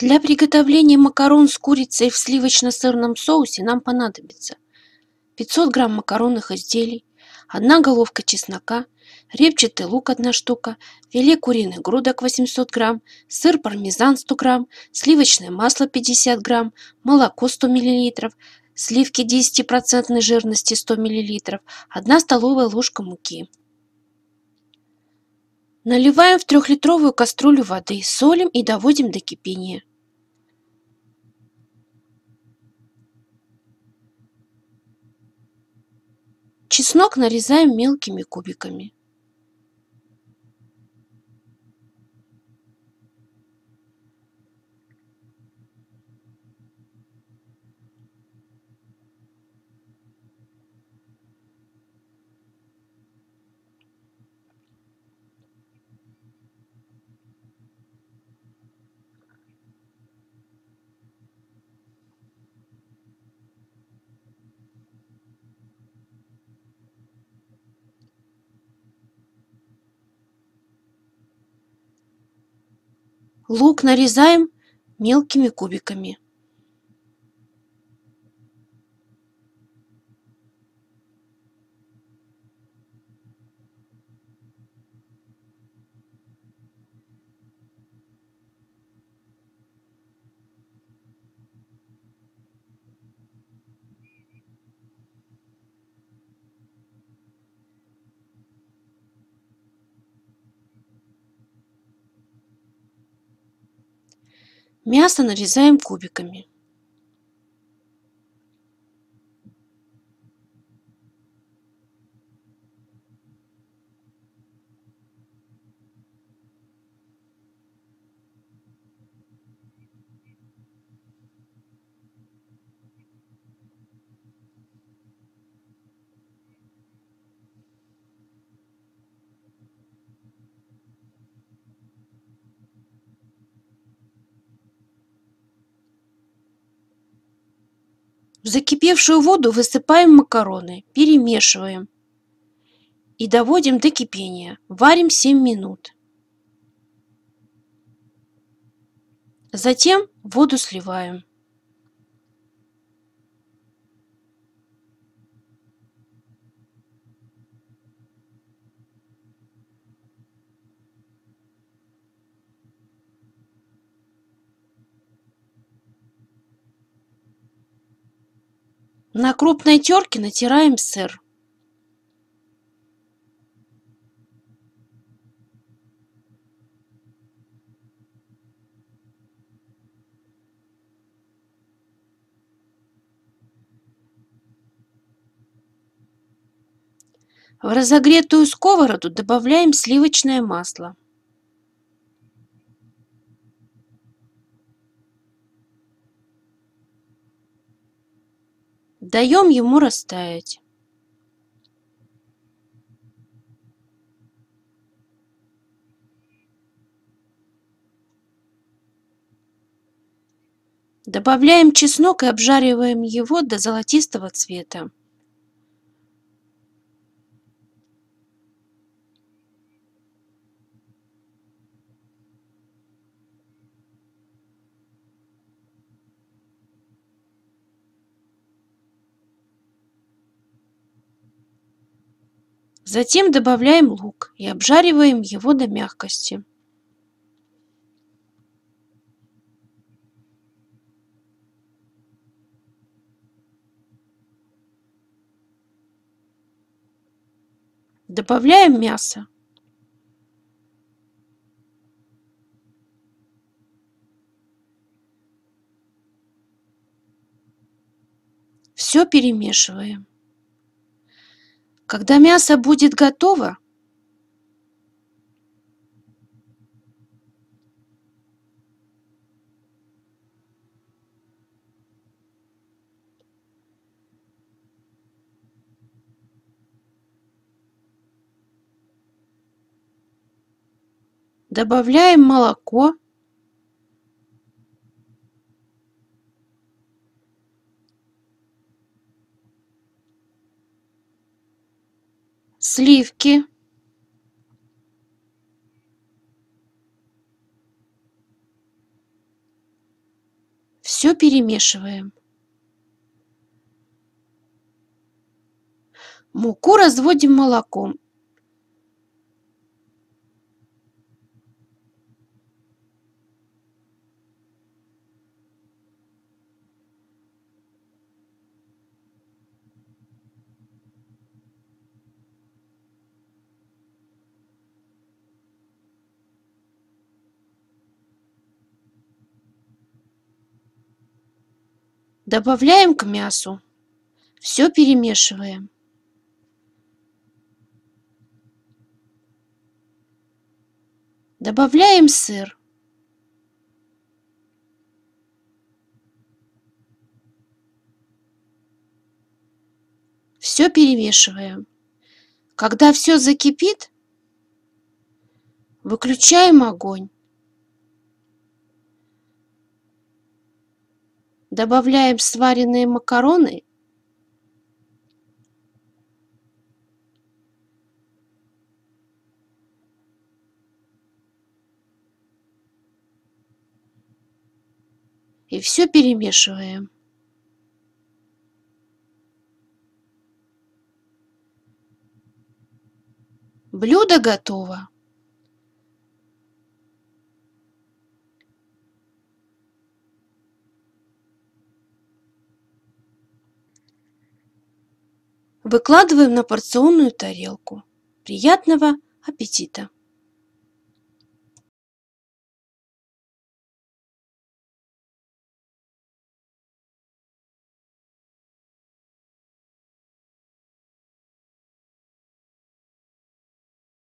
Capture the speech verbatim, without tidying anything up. Для приготовления макарон с курицей в сливочно-сырном соусе нам понадобится пятьсот грамм макаронных изделий, одна головка чеснока, репчатый лук одна штука, филе куриных грудок восемьсот грамм, сыр пармезан сто грамм, сливочное масло пятьдесят грамм, молоко сто миллилитров, сливки десять процентов жирности сто миллилитров, одна столовая ложка муки. Наливаем в трехлитровую кастрюлю воды, солим и доводим до кипения. Чеснок нарезаем мелкими кубиками. Лук нарезаем мелкими кубиками. Мясо нарезаем кубиками. В закипевшую воду высыпаем макароны, перемешиваем и доводим до кипения. Варим семь минут. Затем воду сливаем. На крупной терке натираем сыр. В разогретую сковороду добавляем сливочное масло. Даем ему растаять. Добавляем чеснок и обжариваем его до золотистого цвета. Затем добавляем лук и обжариваем его до мягкости. Добавляем мясо. Все перемешиваем. Когда мясо будет готово, добавляем молоко . Сливки, Все перемешиваем. Муку разводим молоком. Добавляем к мясу. Все перемешиваем. Добавляем сыр. Все перемешиваем. Когда все закипит, выключаем огонь. Добавляем сваренные макароны и все перемешиваем. Блюдо готово. Выкладываем на порционную тарелку. Приятного аппетита!